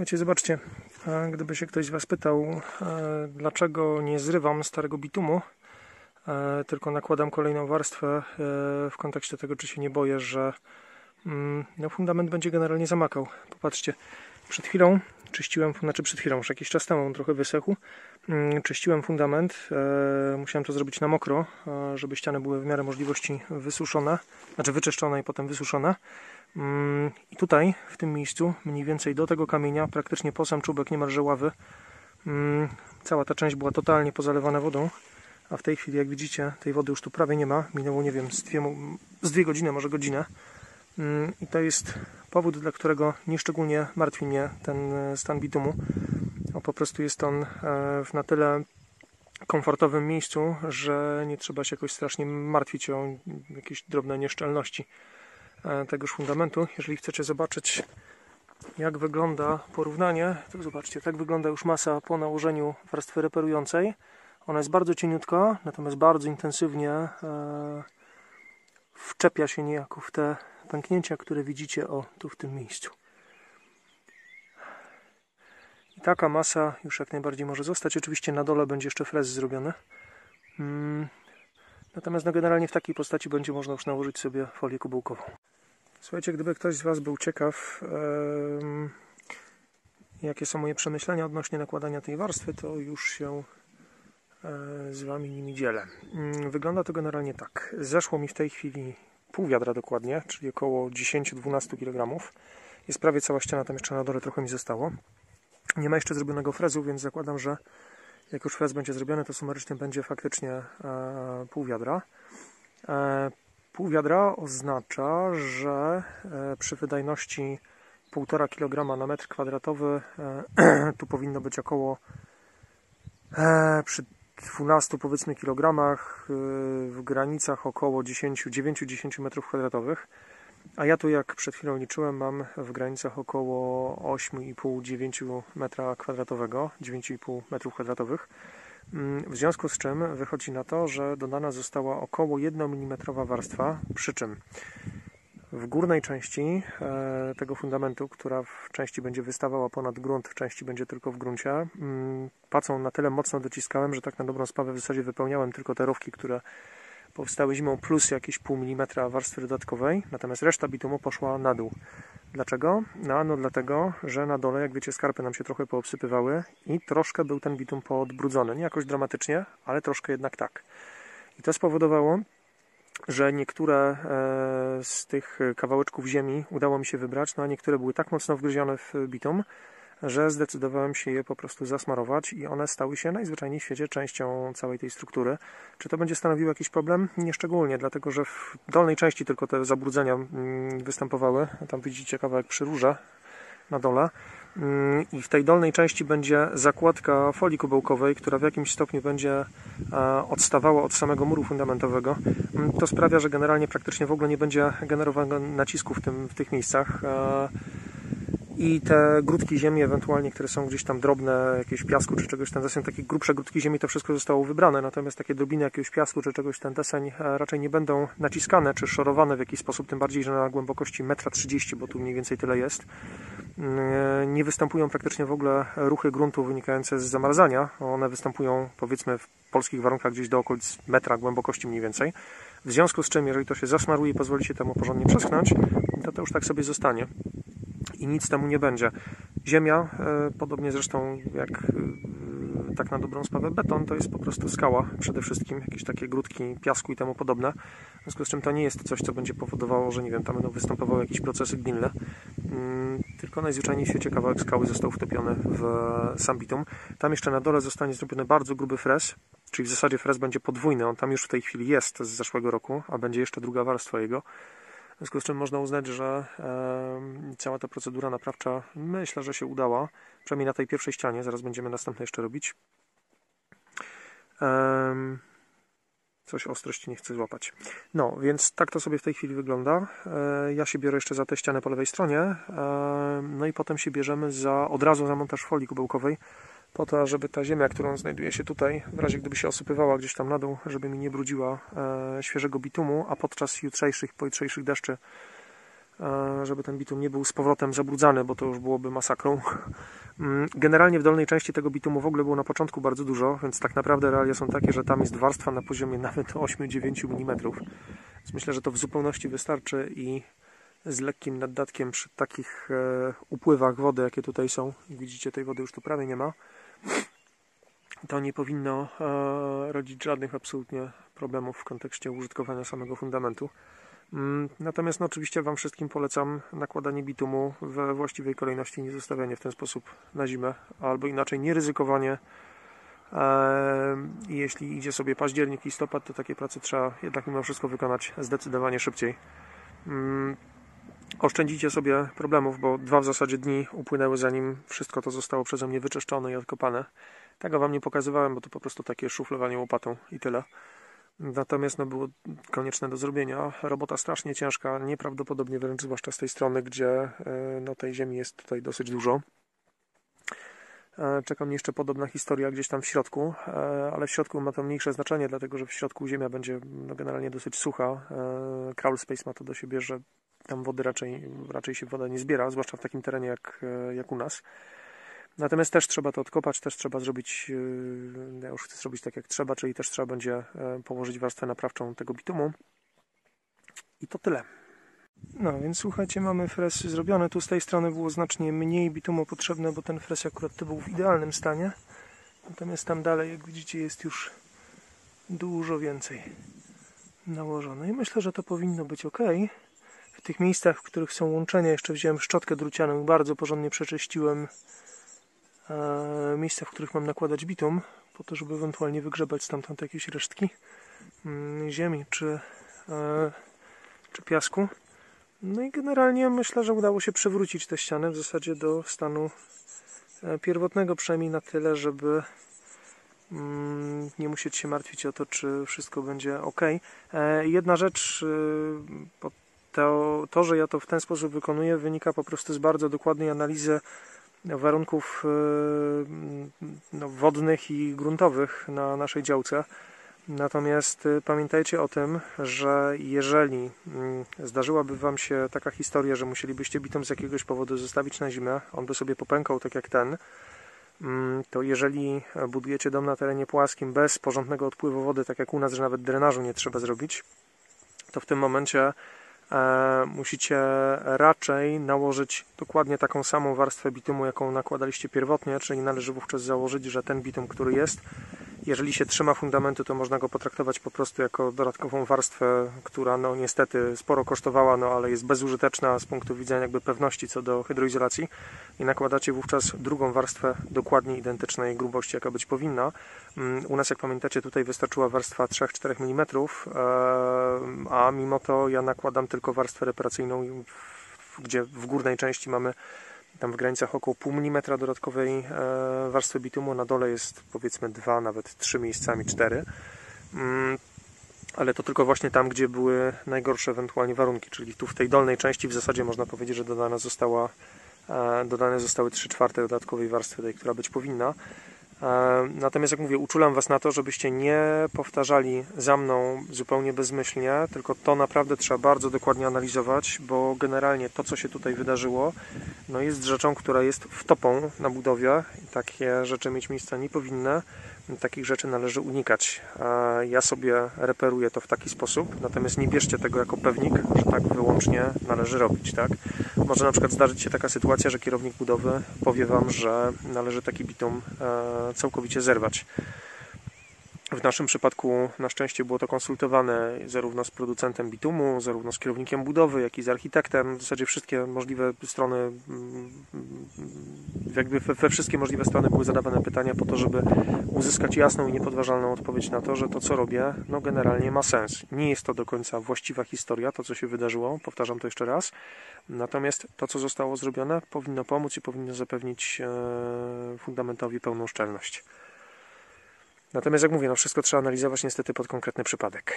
Słuchajcie, zobaczcie, gdyby się ktoś z Was pytał, dlaczego nie zrywam starego bitumu, tylko nakładam kolejną warstwę w kontekście tego, czy się nie boję, że no, fundament będzie generalnie zamakał. Popatrzcie, przed chwilą czyściłem, znaczy przed chwilą, już jakiś czas temu, on trochę wysechł, czyściłem fundament, musiałem to zrobić na mokro, żeby ściany były w miarę możliwości wysuszone, znaczy wyczyszczone i potem wysuszone. I tutaj, w tym miejscu, mniej więcej do tego kamienia, praktycznie po sam czubek niemalże ławy, cała ta część była totalnie pozalewana wodą, a w tej chwili, jak widzicie, tej wody już tu prawie nie ma, minęło, nie wiem, z dwie godziny, może godzinę. I to jest powód, dla którego nieszczególnie martwi mnie ten stan bitumu. Po prostu jest on w na tyle komfortowym miejscu, że nie trzeba się jakoś strasznie martwić o jakieś drobne nieszczelności tegoż fundamentu. Jeżeli chcecie zobaczyć, jak wygląda porównanie, to zobaczcie, tak wygląda już masa po nałożeniu warstwy reperującej. Ona jest bardzo cieniutka, natomiast bardzo intensywnie wczepia się niejako w te pęknięcia, które widzicie o tu w tym miejscu. I taka masa już jak najbardziej może zostać. Oczywiście na dole będzie jeszcze frez zrobiony. Natomiast no, generalnie w takiej postaci będzie można już nałożyć sobie folię kubełkową. Słuchajcie, gdyby ktoś z Was był ciekaw, jakie są moje przemyślenia odnośnie nakładania tej warstwy, to już się z Wami nimi dzielę. Wygląda to generalnie tak. Zeszło mi w tej chwili pół wiadra dokładnie, czyli około 10-12 kg. Jest prawie cała ściana, tam jeszcze na dole trochę mi zostało. Nie ma jeszcze zrobionego frezu, więc zakładam, że jak już frez będzie zrobiony, to sumarycznie będzie faktycznie pół wiadra. Pół wiadra oznacza, że przy wydajności 1,5 kg na metr kwadratowy tu powinno być około przy 12 powiedzmy kilogramach, w granicach około 9-10 m2, a ja tu, jak przed chwilą liczyłem, mam w granicach około 8,5-9 m2, 9,5 m2, w związku z czym wychodzi na to, że dodana została około 1 mm warstwa, przy czym w górnej części tego fundamentu, która w części będzie wystawała ponad grunt, w części będzie tylko w gruncie, pacą na tyle mocno dociskałem, że tak na dobrą sprawę w zasadzie wypełniałem tylko te rowki, które powstały zimą, plus jakieś pół milimetra warstwy dodatkowej, natomiast reszta bitumu poszła na dół. Dlaczego? No dlatego, że na dole, jak wiecie, skarpy nam się trochę poobsypywały i troszkę był ten bitum poodbrudzony. Nie jakoś dramatycznie, ale troszkę jednak tak. I to spowodowało, że niektóre z tych kawałeczków ziemi udało mi się wybrać, no a niektóre były tak mocno wgryzione w bitum, że zdecydowałem się je po prostu zasmarować i one stały się najzwyczajniej w świecie częścią całej tej struktury. Czy to będzie stanowiło jakiś problem? Nieszczególnie, dlatego że w dolnej części tylko te zabrudzenia występowały. Tam widzicie kawałek przy rurze na dole. I w tej dolnej części będzie zakładka folii kubełkowej, która w jakimś stopniu będzie odstawała od samego muru fundamentowego. To sprawia, że generalnie praktycznie w ogóle nie będzie generowanego nacisku w tych miejscach. I te grudki ziemi ewentualnie, które są gdzieś tam drobne, jakieś piasku czy czegoś ten deseń, takie grubsze grudki ziemi, to wszystko zostało wybrane, natomiast takie drobiny jakiegoś piasku czy czegoś ten deseń raczej nie będą naciskane czy szorowane w jakiś sposób, tym bardziej, że na głębokości 1,30 m, bo tu mniej więcej tyle jest, nie występują praktycznie w ogóle ruchy gruntu wynikające z zamarzania. One występują, powiedzmy, w polskich warunkach gdzieś do okolic metra głębokości mniej więcej. W związku z czym, jeżeli to się zasmaruje i pozwoli się temu porządnie przeschnąć, to już tak sobie zostanie i nic temu nie będzie. Ziemia, podobnie zresztą jak tak na dobrą sprawę beton, to jest po prostu skała przede wszystkim, jakieś takie grudki piasku i temu podobne, w związku z czym to nie jest coś, co będzie powodowało, że nie wiem, tam będą występowały jakieś procesy gnilne, tylko najzwyczajniej w świecie kawałek skały został wtopiony w sam bitum. Tam jeszcze na dole zostanie zrobiony bardzo gruby frez, czyli w zasadzie frez będzie podwójny, on tam już w tej chwili jest z zeszłego roku, a będzie jeszcze druga warstwa jego. W związku z czym można uznać, że cała ta procedura naprawcza, myślę, że się udała. Przynajmniej na tej pierwszej ścianie. Zaraz będziemy następne jeszcze robić. Coś ostrości nie chcę złapać. No, więc tak to sobie w tej chwili wygląda. Ja się biorę jeszcze za tę ścianę po lewej stronie. No i potem się bierzemy od razu za montaż folii kubełkowej. Po to, żeby ta ziemia, którą znajduje się tutaj, w razie gdyby się osypywała gdzieś tam na dół, żeby mi nie brudziła świeżego bitumu, a podczas jutrzejszych, pojutrzejszych deszczy żeby ten bitum nie był z powrotem zabrudzany, bo to już byłoby masakrą. Generalnie w dolnej części tego bitumu w ogóle było na początku bardzo dużo, więc tak naprawdę realia są takie, że tam jest warstwa na poziomie nawet 8-9 mm. Więc myślę, że to w zupełności wystarczy i z lekkim naddatkiem przy takich upływach wody, jakie tutaj są, widzicie, tej wody już tu prawie nie ma, to nie powinno rodzić żadnych absolutnie problemów w kontekście użytkowania samego fundamentu. Natomiast no, oczywiście Wam wszystkim polecam nakładanie bitumu we właściwej kolejności, nie zostawianie w ten sposób na zimę, albo inaczej nie ryzykowanie. Jeśli idzie sobie październik, listopad, to takie prace trzeba jednak mimo wszystko wykonać zdecydowanie szybciej. Oszczędzicie sobie problemów, bo 2 w zasadzie dni upłynęły, zanim wszystko to zostało przeze mnie wyczyszczone i odkopane. Tego Wam nie pokazywałem, bo to po prostu takie szuflowanie łopatą i tyle. Natomiast no, było konieczne do zrobienia. Robota strasznie ciężka, nieprawdopodobnie wręcz, zwłaszcza z tej strony, gdzie no, tej ziemi jest tutaj dosyć dużo. Czeka mnie jeszcze podobna historia gdzieś tam w środku, ale w środku ma to mniejsze znaczenie, dlatego że w środku ziemia będzie no, generalnie dosyć sucha. Crawl Space ma to do siebie, że tam wody raczej się woda nie zbiera, zwłaszcza w takim terenie jak u nas. Natomiast też trzeba to odkopać, też trzeba zrobić, ja już chcę zrobić tak jak trzeba, czyli też trzeba będzie położyć warstwę naprawczą tego bitumu. I to tyle. No więc słuchajcie, mamy fres zrobiony. Tu z tej strony było znacznie mniej bitumu potrzebne, bo ten fres akurat to był w idealnym stanie. Natomiast tam dalej, jak widzicie, jest już dużo więcej nałożone. I myślę, że to powinno być ok. W tych miejscach, w których są łączenia, jeszcze wziąłem szczotkę drucianą i bardzo porządnie przeczyściłem miejsca, w których mam nakładać bitum, po to, żeby ewentualnie wygrzebać stamtąd jakieś resztki ziemi czy piasku. No i generalnie myślę, że udało się przywrócić te ściany w zasadzie do stanu pierwotnego, przynajmniej na tyle, żeby nie musieć się martwić o to, czy wszystko będzie ok. Jedna rzecz, to, że ja to w ten sposób wykonuję, wynika po prostu z bardzo dokładnej analizy warunków no, wodnych i gruntowych na naszej działce. Natomiast pamiętajcie o tym, że jeżeli zdarzyłaby Wam się taka historia, że musielibyście bitum z jakiegoś powodu zostawić na zimę, on by sobie popękał tak jak ten, to jeżeli budujecie dom na terenie płaskim bez porządnego odpływu wody, tak jak u nas, że nawet drenażu nie trzeba zrobić, to w tym momencie musicie raczej nałożyć dokładnie taką samą warstwę bitumu, jaką nakładaliście pierwotnie, czyli należy wówczas założyć, że ten bitum, który jest, jeżeli się trzyma fundamentu, to można go potraktować po prostu jako dodatkową warstwę, która no niestety sporo kosztowała, no ale jest bezużyteczna z punktu widzenia jakby pewności co do hydroizolacji, i nakładacie wówczas drugą warstwę dokładnie identycznej grubości, jaka być powinna. U nas, jak pamiętacie, tutaj wystarczyła warstwa 3-4 mm, a mimo to ja nakładam tylko warstwę reparacyjną, gdzie w górnej części mamy tam w granicach około pół milimetra dodatkowej warstwy bitumu, na dole jest powiedzmy 2, nawet 3 miejscami 4, ale to tylko właśnie tam, gdzie były najgorsze ewentualnie warunki, czyli tu w tej dolnej części w zasadzie można powiedzieć, że dodane zostały 3/4 dodatkowej warstwy tej, która być powinna. Natomiast jak mówię, uczulam Was na to, żebyście nie powtarzali za mną zupełnie bezmyślnie, tylko to naprawdę trzeba bardzo dokładnie analizować, bo generalnie to, co się tutaj wydarzyło, no jest rzeczą, która jest wtopą na budowie. Takie rzeczy mieć miejsca nie powinny, takich rzeczy należy unikać. Ja sobie reperuję to w taki sposób, natomiast nie bierzcie tego jako pewnik, że tak wyłącznie należy robić, tak? Może na przykład zdarzyć się taka sytuacja, że kierownik budowy powie Wam, że należy taki bitum całkowicie zerwać. W naszym przypadku na szczęście było to konsultowane zarówno z producentem bitumu, zarówno z kierownikiem budowy, jak i z architektem. W zasadzie wszystkie możliwe strony, jakby we wszystkie możliwe strony były zadawane pytania po to, żeby uzyskać jasną i niepodważalną odpowiedź na to, że to, co robię, no generalnie ma sens. Nie jest to do końca właściwa historia, to co się wydarzyło, powtarzam to jeszcze raz. Natomiast to, co zostało zrobione, powinno pomóc i powinno zapewnić fundamentowi pełną szczelność. Natomiast jak mówię, no wszystko trzeba analizować niestety pod konkretny przypadek.